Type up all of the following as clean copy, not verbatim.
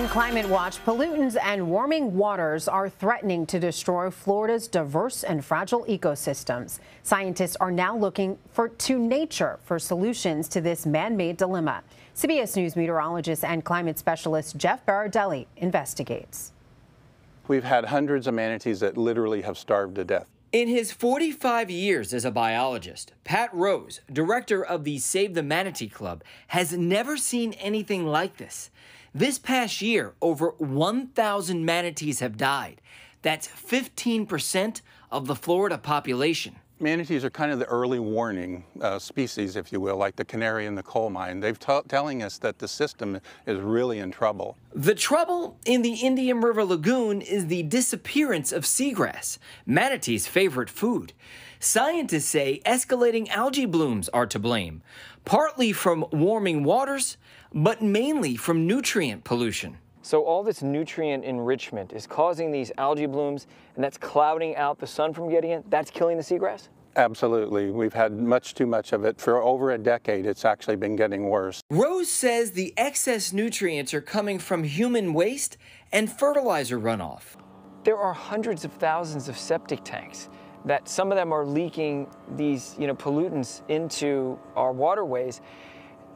In Climate Watch, pollutants and warming waters are threatening to destroy Florida's diverse and fragile ecosystems. Scientists are now looking to nature for solutions to this man-made dilemma. CBS News meteorologist and climate specialist Jeff Berardelli investigates. We've had hundreds of manatees that literally have starved to death. In his 45 years as a biologist, Pat Rose, director of the Save the Manatee Club, has never seen anything like this. This past year, over 1,000 manatees have died. That's 15% of the Florida population. Manatees are kind of the early warning species, if you will, like the canary in the coal mine. They're telling us that the system is really in trouble. The trouble in the Indian River Lagoon is the disappearance of seagrass, manatees' favorite food. Scientists say escalating algae blooms are to blame, partly from warming waters, but mainly from nutrient pollution. So all this nutrient enrichment is causing these algae blooms, and that's clouding out the sun from getting it. That's killing the seagrass? Absolutely. We've had much too much of it. For over a decade, it's actually been getting worse. Rose says the excess nutrients are coming from human waste and fertilizer runoff. There are hundreds of thousands of septic tanks that some of them are leaking these, pollutants into our waterways,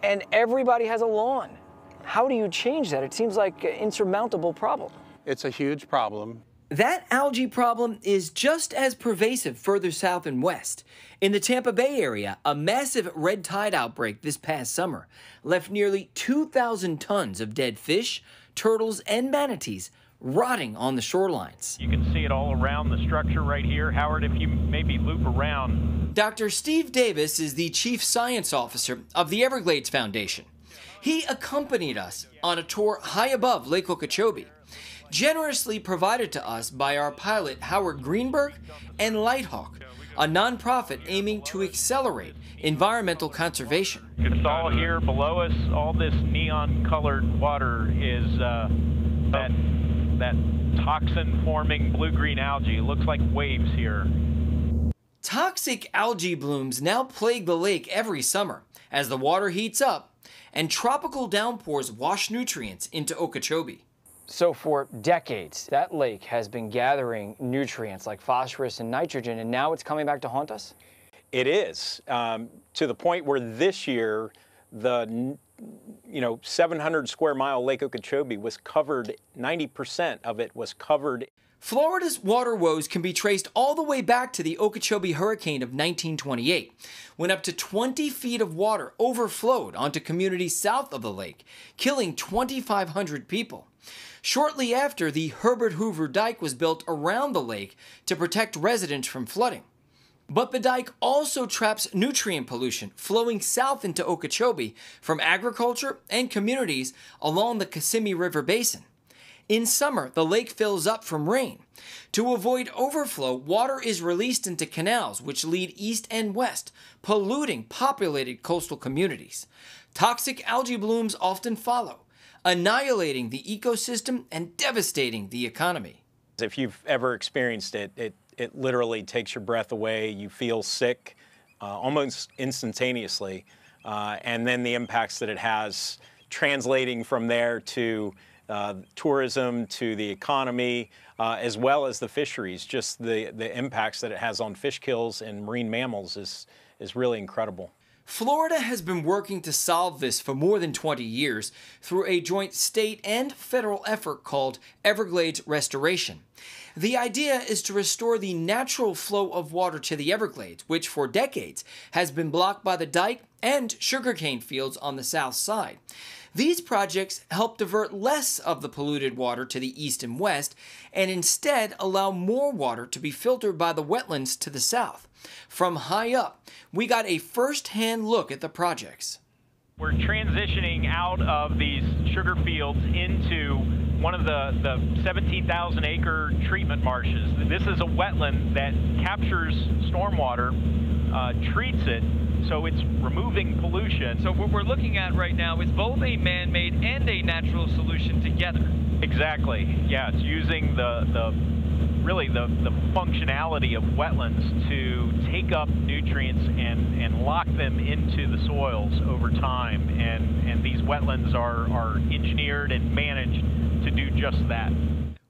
and everybody has a lawn. How do you change that? It seems like an insurmountable problem. It's a huge problem. That algae problem is just as pervasive further south and west. In the Tampa Bay area, a massive red tide outbreak this past summer left nearly 2,000 tons of dead fish, turtles, and manatees rotting on the shorelines. You can see it all around the structure right here. Howard, if you maybe loop around. Dr. Steve Davis is the chief science officer of the Everglades Foundation. He accompanied us on a tour high above Lake Okeechobee, generously provided to us by our pilot Howard Greenberg and Lighthawk, a nonprofit aiming to accelerate environmental conservation. It's all here below us. All this neon-colored water is that toxin-forming blue-green algae. It looks like waves here. Toxic algae blooms now plague the lake every summer as the water heats up and tropical downpours wash nutrients into Okeechobee. So for decades, that lake has been gathering nutrients like phosphorus and nitrogen, and now it's coming back to haunt us? It is, to the point where this year, the 700 square mile Lake Okeechobee was covered, 90% of it was covered. Florida's water woes can be traced all the way back to the Okeechobee hurricane of 1928, when up to 20 feet of water overflowed onto communities south of the lake, killing 2,500 people. Shortly after, the Herbert Hoover Dike was built around the lake to protect residents from flooding. But the dike also traps nutrient pollution flowing south into Okeechobee from agriculture and communities along the Kissimmee River Basin. In summer, the lake fills up from rain. To avoid overflow, water is released into canals which lead east and west, polluting populated coastal communities. Toxic algae blooms often follow, annihilating the ecosystem and devastating the economy. If you've ever experienced it, it literally takes your breath away. You feel sick almost instantaneously, and then the impacts that it has translating from there to tourism, to the economy, as well as the fisheries. Just the impacts that it has on fish kills and marine mammals is really incredible. Florida has been working to solve this for more than 20 years through a joint state and federal effort called Everglades Restoration. The idea is to restore the natural flow of water to the Everglades, which for decades has been blocked by the dike and sugarcane fields on the south side. These projects help divert less of the polluted water to the east and west, and instead allow more water to be filtered by the wetlands to the south. From high up, we got a first-hand look at the projects. We're transitioning out of these sugar fields into one of the 17,000-acre treatment marshes. This is a wetland that captures stormwater, treats it, so it's removing pollution. So what we're looking at right now is both a man-made and a natural solution together. Exactly, yeah, it's using the functionality of wetlands to take up nutrients and lock them into the soils over time. And these wetlands are engineered and managed to do just that.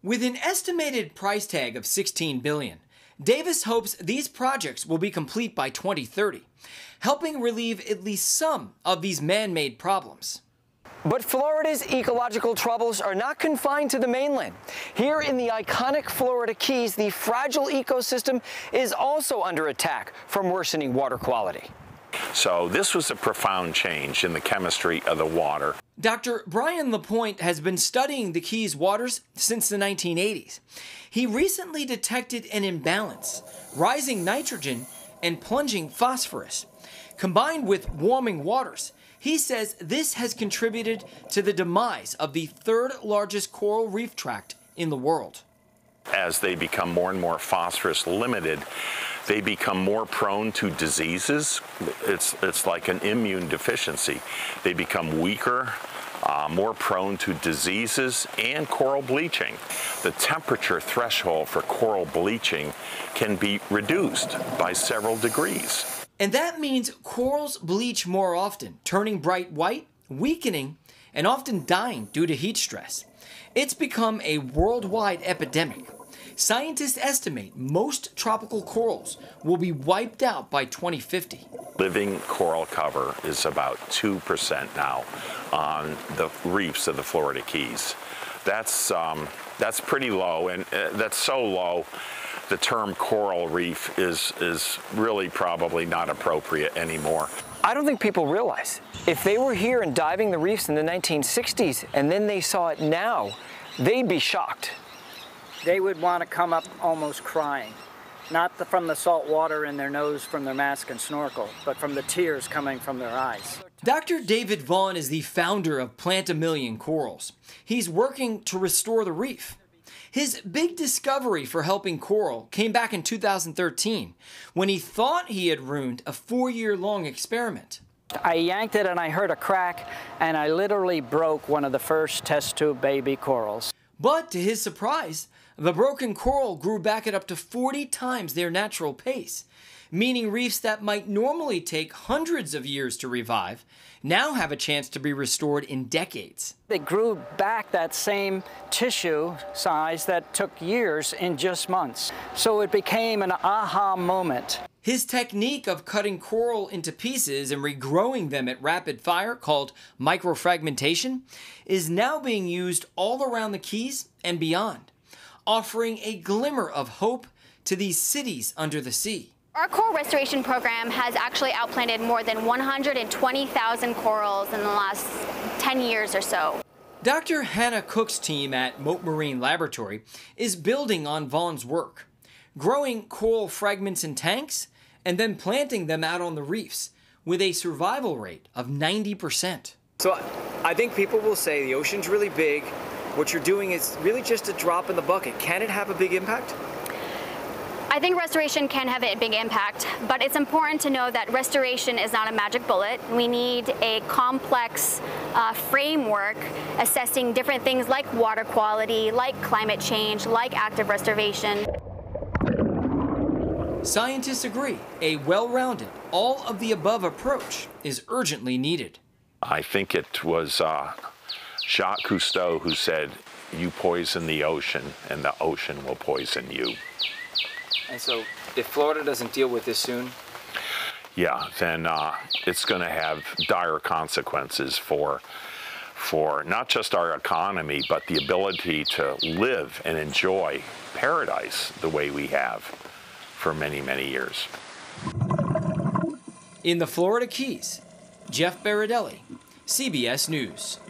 With an estimated price tag of $16 billion, Davis hopes these projects will be complete by 2030, helping relieve at least some of these man-made problems. But Florida's ecological troubles are not confined to the mainland. Here in the iconic Florida Keys, the fragile ecosystem is also under attack from worsening water quality. So this was a profound change in the chemistry of the water. Dr. Brian LaPointe has been studying the Keys waters since the 1980s. He recently detected an imbalance, rising nitrogen and plunging phosphorus. Combined with warming waters, he says this has contributed to the demise of the third largest coral reef tract in the world. As they become more and more phosphorus limited, they become more prone to diseases. It's like an immune deficiency. They become weaker, more prone to diseases and coral bleaching. The temperature threshold for coral bleaching can be reduced by several degrees. And that means corals bleach more often, turning bright white, weakening, and often dying due to heat stress. It's become a worldwide epidemic. Scientists estimate most tropical corals will be wiped out by 2050. Living coral cover is about 2% now on the reefs of the Florida Keys. That's pretty low, and that's so low, the term coral reef is really probably not appropriate anymore. I don't think people realize, if they were here and diving the reefs in the 1960s and then they saw it now, they'd be shocked. They would want to come up almost crying, not from the salt water in their nose from their mask and snorkel, but from the tears coming from their eyes. Dr. David Vaughan is the founder of Plant-A-Million Corals. He's working to restore the reef. His big discovery for helping coral came back in 2013, when he thought he had ruined a 4-year-long experiment. I yanked it and I heard a crack, and I literally broke one of the first test tube baby corals. But to his surprise, the broken coral grew back at up to 40 times their natural pace, meaning reefs that might normally take hundreds of years to revive now have a chance to be restored in decades. They grew back that same tissue size that took years in just months. So it became an aha moment. His technique of cutting coral into pieces and regrowing them at rapid fire, called microfragmentation, is now being used all around the Keys and beyond, offering a glimmer of hope to these cities under the sea. Our coral restoration program has actually outplanted more than 120,000 corals in the last 10 years or so. Dr. Hannah Cook's team at Mote Marine Laboratory is building on Vaughn's work, growing coral fragments in tanks and then planting them out on the reefs with a survival rate of 90%. So I think people will say the ocean's really big. What you're doing is really just a drop in the bucket. Can it have a big impact? I think restoration can have a big impact, but it's important to know that restoration is not a magic bullet. We need a complex framework assessing different things like water quality, like climate change, like active restoration. Scientists agree a well-rounded, all-of-the-above approach is urgently needed. I think it was Jacques Cousteau who said, "You poison the ocean, and the ocean will poison you." And so, if Florida doesn't deal with this soon? Yeah, then it's going to have dire consequences for not just our economy, but the ability to live and enjoy paradise the way we have for many, many years. In the Florida Keys, Jeff Berardelli, CBS News.